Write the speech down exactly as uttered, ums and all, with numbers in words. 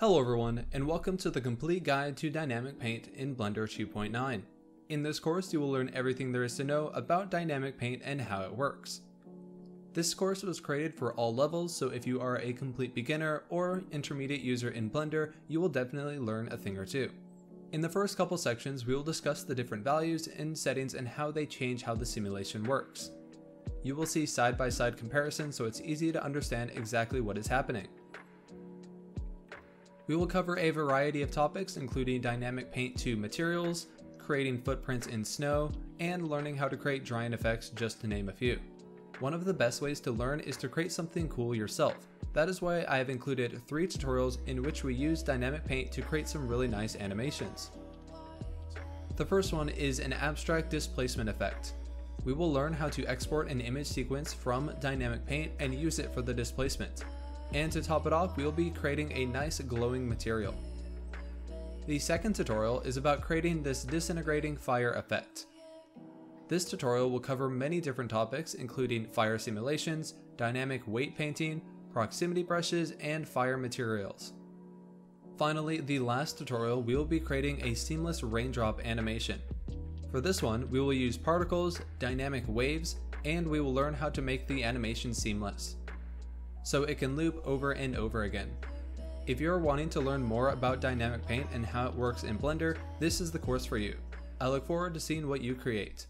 Hello everyone, and welcome to the complete guide to Dynamic Paint in Blender two point nine. In this course, you will learn everything there is to know about Dynamic Paint and how it works. This course was created for all levels, so if you are a complete beginner or intermediate user in Blender, you will definitely learn a thing or two. In the first couple sections, we will discuss the different values and settings and how they change how the simulation works. You will see side-by-side comparisons, so it's easy to understand exactly what is happening. We will cover a variety of topics, including Dynamic Paint two materials, creating footprints in snow, and learning how to create drying effects, just to name a few. One of the best ways to learn is to create something cool yourself. That is why I have included three tutorials in which we use Dynamic Paint to create some really nice animations. The first one is an abstract displacement effect. We will learn how to export an image sequence from Dynamic Paint and use it for the displacement. And to top it off, we'll be creating a nice glowing material. The second tutorial is about creating this disintegrating fire effect. This tutorial will cover many different topics, including fire simulations, dynamic weight painting, proximity brushes, and fire materials. Finally, the last tutorial, we will be creating a seamless raindrop animation. For this one, we will use particles, dynamic waves, and we will learn how to make the animation seamless, so it can loop over and over again. If you're wanting to learn more about Dynamic Paint and how it works in Blender, this is the course for you. I look forward to seeing what you create.